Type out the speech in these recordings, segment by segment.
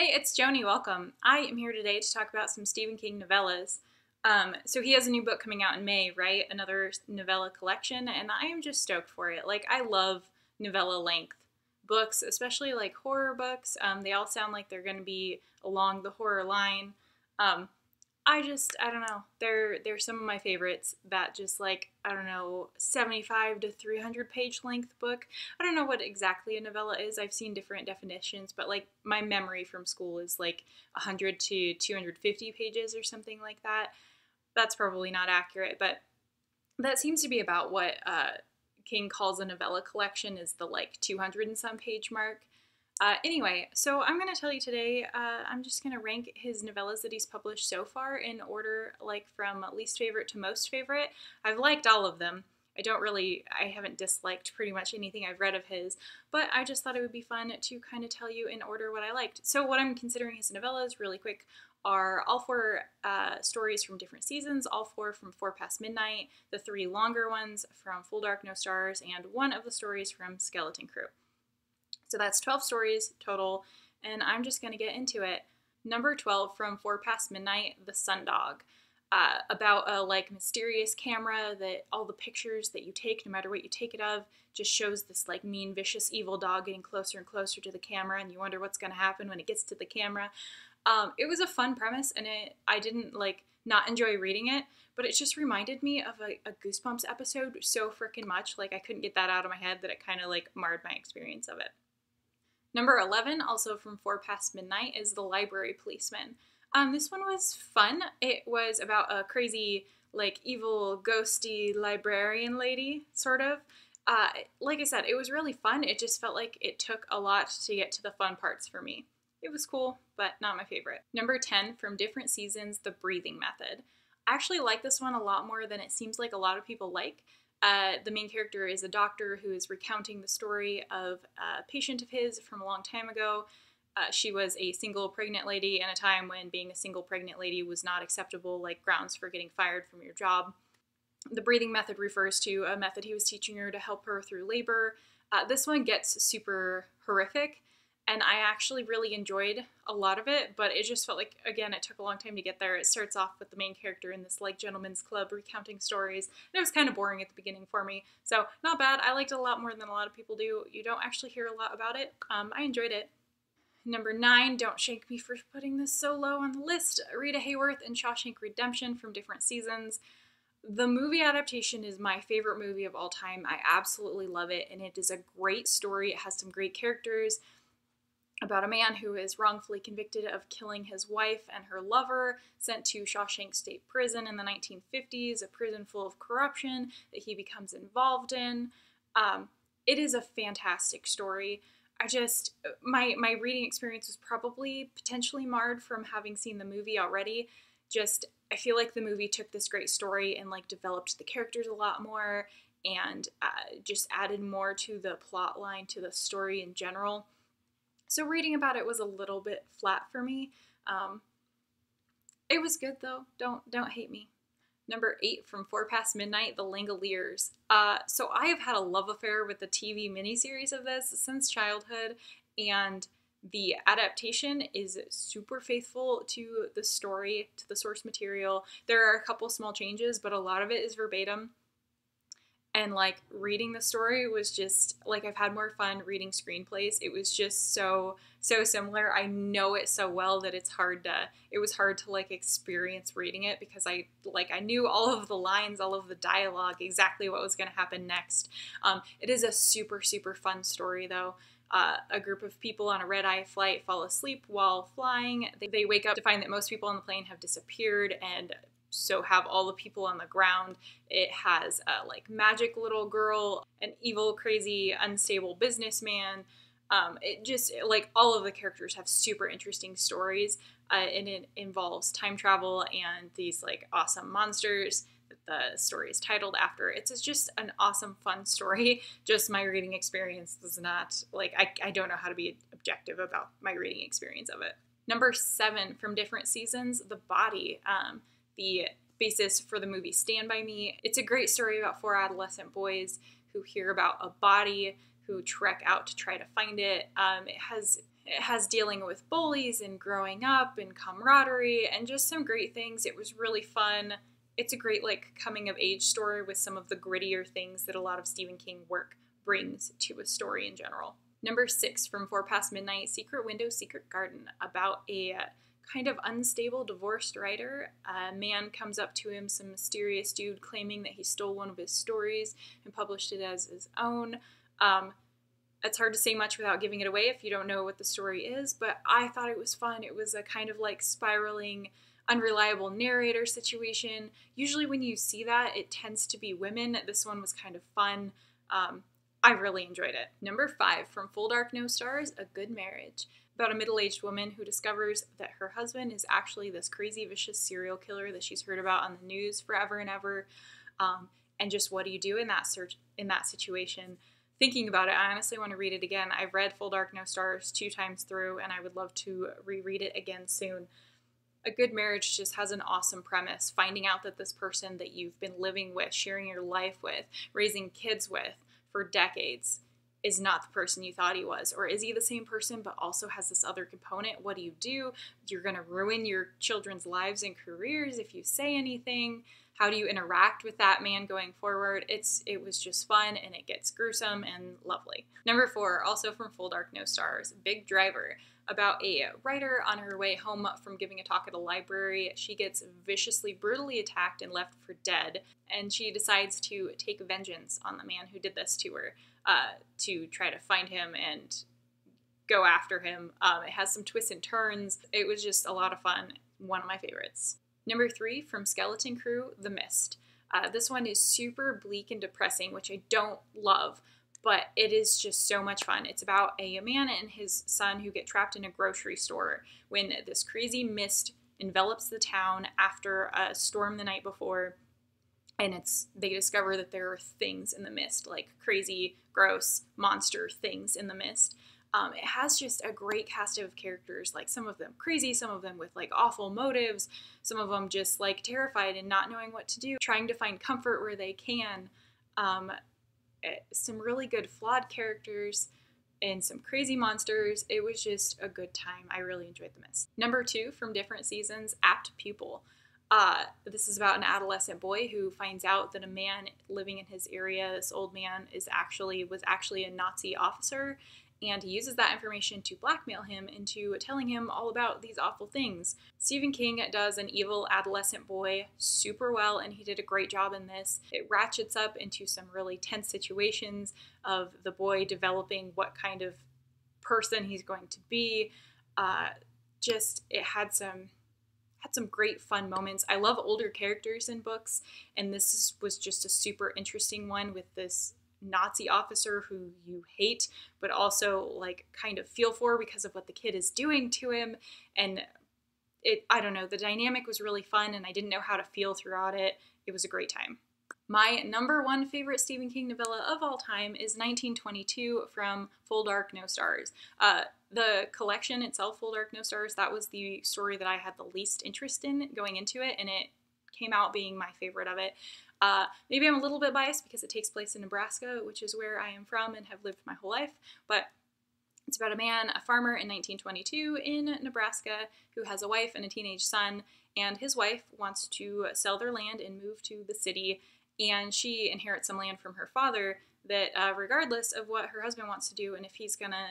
Hey, it's Joanie, welcome. I am here today to talk about some Stephen King novellas. So he has a new book coming out in May, right? Another novella collection, and I am just stoked for it. Like, I love novella-length books, especially like horror books. They all sound like they're going to be along the horror line. I don't know, they're some of my favorites. That just like, I don't know, 75 to 300 page length book. I don't know what exactly a novella is. I've seen different definitions, but like my memory from school is like 100 to 250 pages or something like that. That's probably not accurate, but that seems to be about what King calls a novella collection, is the like 200 and some page mark. Anyway, so I'm going to tell you today, I'm just going to rank his novellas that he's published so far in order, like from least favorite to most favorite. I've liked all of them. I haven't disliked pretty much anything I've read of his, but I just thought it would be fun to kind of tell you in order what I liked. So what I'm considering his novellas really quick are all four stories from Different Seasons, all four from Four Past Midnight, the three longer ones from Full Dark No Stars, and one of the stories from Skeleton Crew. So that's 12 stories total, and I'm just going to get into it. Number 12 from Four Past Midnight, The Sun Dog, about a like mysterious camera that all the pictures that you take, no matter what you take it of, just shows this like mean, vicious, evil dog getting closer and closer to the camera, and you wonder what's going to happen when it gets to the camera. It was a fun premise, and I didn't like not enjoy reading it, but it just reminded me of a Goosebumps episode so freaking much. Like I couldn't get that out of my head that it kind of like marred my experience of it. Number 11, also from Four Past Midnight, is The Library Policeman. This one was fun. It was about a crazy, like, evil, ghosty librarian lady, sort of. Like I said, it was really fun. It just felt like it took a lot to get to the fun parts for me. It was cool, but not my favorite. Number 10, from Different Seasons, The Breathing Method. I actually like this one a lot more than it seems like a lot of people like. The main character is a doctor who is recounting the story of a patient of his from a long time ago. She was a single pregnant lady in a time when being a single pregnant lady was not acceptable, like grounds for getting fired from your job. The breathing method refers to a method he was teaching her to help her through labor. This one gets super horrific, and I actually really enjoyed a lot of it, but it just felt like, again, it took a long time to get there. It starts off with the main character in this, like, gentleman's club recounting stories, and it was kind of boring at the beginning for me. So, not bad. I liked it a lot more than a lot of people do. You don't actually hear a lot about it. I enjoyed it. Number 9, don't shake me for putting this so low on the list, Rita Hayworth and Shawshank Redemption from Different Seasons. The movie adaptation is my favorite movie of all time. I absolutely love it, and it is a great story. It has some great characters, about a man who is wrongfully convicted of killing his wife and her lover, sent to Shawshank State Prison in the 1950s, a prison full of corruption that he becomes involved in. It is a fantastic story. My reading experience was probably potentially marred from having seen the movie already. I feel like the movie took this great story and like developed the characters a lot more and just added more to the plot line, to the story in general. So reading about it was a little bit flat for me. It was good though. Don't hate me. Number 8 from Four Past Midnight, The Langoliers. So I have had a love affair with the TV miniseries of this since childhood, and the adaptation is super faithful to the story, to the source material. There are a couple small changes, but a lot of it is verbatim. And like reading the story was just like, I've had more fun reading screenplays. It was just so similar. I know it so well that it was hard to like experience reading it, because I knew all of the lines, all of the dialogue, exactly what was going to happen next. It is a super fun story though. A group of people on a red-eye flight fall asleep while flying. They wake up to find that most people on the plane have disappeared, and so have all the people on the ground. It has a like magic little girl, an evil, crazy, unstable businessman. It just, like, all of the characters have super interesting stories, and it involves time travel and these like awesome monsters that the story is titled after. It's just an awesome, fun story. Just my reading experience was not like, I don't know how to be objective about my reading experience of it. Number 7 from Different Seasons, The Body. The basis for the movie Stand By Me. It's a great story about four adolescent boys who hear about a body, who trek out to try to find it. It has It has dealing with bullies and growing up and camaraderie and just some great things. It was really fun. It's a great like coming of age story with some of the grittier things that a lot of Stephen King work brings to a story in general. Number 6 from Four Past Midnight, Secret Window, Secret Garden, about a kind of unstable divorced writer. A man comes up to him, some mysterious dude claiming that he stole one of his stories and published it as his own. It's hard to say much without giving it away if you don't know what the story is, but I thought it was fun. It was a kind of like spiraling, unreliable narrator situation. Usually when you see that, it tends to be women. This one was kind of fun. I really enjoyed it. Number 5 from Full Dark No Stars, A Good Marriage, about a middle-aged woman who discovers that her husband is actually this crazy, vicious serial killer that she's heard about on the news forever and ever. And just what do you do in that situation? Thinking about it, I honestly want to read it again. I've read Full Dark No Stars 2 times through, and I would love to reread it again soon. A Good Marriage just has an awesome premise. Finding out that this person that you've been living with, sharing your life with, raising kids with for decades is not the person you thought he was. Or is he the same person but also has this other component? What do? You're going to ruin your children's lives and careers if you say anything. How do you interact with that man going forward? It was just fun, and it gets gruesome and lovely. Number 4, also from Full Dark No Stars, Big Driver, about a writer on her way home from giving a talk at a library. She gets viciously, brutally attacked and left for dead, and she decides to take vengeance on the man who did this to her, to try to find him and go after him. It has some twists and turns. It was just a lot of fun. One of my favorites. Number 3 from Skeleton Crew, The Mist. This one is super bleak and depressing, which I don't love, but it is just so much fun. It's about a man and his son who get trapped in a grocery store when this crazy mist envelops the town after a storm the night before, and they discover that there are things in the mist, like crazy, gross, monster things in the mist. It has just a great cast of characters, like some of them crazy, some of them with like awful motives, some of them just like terrified and not knowing what to do, trying to find comfort where they can. Some really good flawed characters and some crazy monsters. It was just a good time. I really enjoyed The Mist. Number 2 from Different Seasons, Apt Pupil. This is about an adolescent boy who finds out that a man living in his area, this old man, was actually a Nazi officer, and he uses that information to blackmail him into telling him all about these awful things. Stephen King does an evil adolescent boy super well, and he did a great job in this. It ratchets up into some really tense situations of the boy developing what kind of person he's going to be. It had some great fun moments. I love older characters in books, and this was just a super interesting one with this Nazi officer who you hate but also like kind of feel for because of what the kid is doing to him, and I don't know, the dynamic was really fun and I didn't know how to feel throughout it. It was a great time. My number 1 favorite Stephen King novella of all time is 1922 from Full Dark No Stars. The collection itself, Full Dark No Stars, that was the story that I had the least interest in going into it, and it came out being my favorite of it. Maybe I'm a little bit biased because it takes place in Nebraska, which is where I am from and have lived my whole life, but it's about a man, a farmer in 1922 in Nebraska, who has a wife and a teenage son, and his wife wants to sell their land and move to the city, and she inherits some land from her father that, regardless of what her husband wants to do and if he's gonna,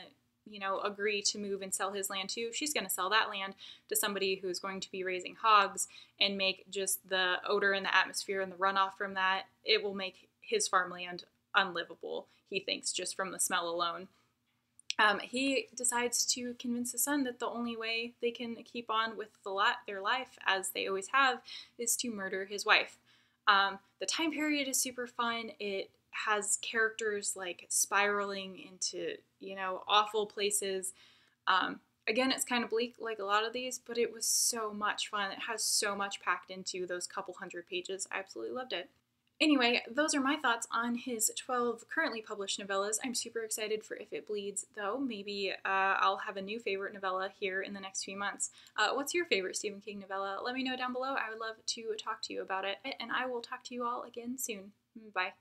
you know, agree to move and sell his land too, she's going to sell that land to somebody who's going to be raising hogs and make just the odor and the atmosphere and the runoff from that. It will make his farmland unlivable, he thinks, just from the smell alone. He decides to convince his son that the only way they can keep on with their life, as they always have, is to murder his wife. The time period is super fun. It has characters like spiraling into, you know, awful places. Again, it's kind of bleak like a lot of these, but it was so much fun. It has so much packed into those couple hundred pages. I absolutely loved it. Anyway, those are my thoughts on his 12 currently published novellas. I'm super excited for If It Bleeds, though. Maybe I'll have a new favorite novella here in the next few months. What's your favorite Stephen King novella? Let me know down below. I would love to talk to you about it, and I will talk to you all again soon. Bye.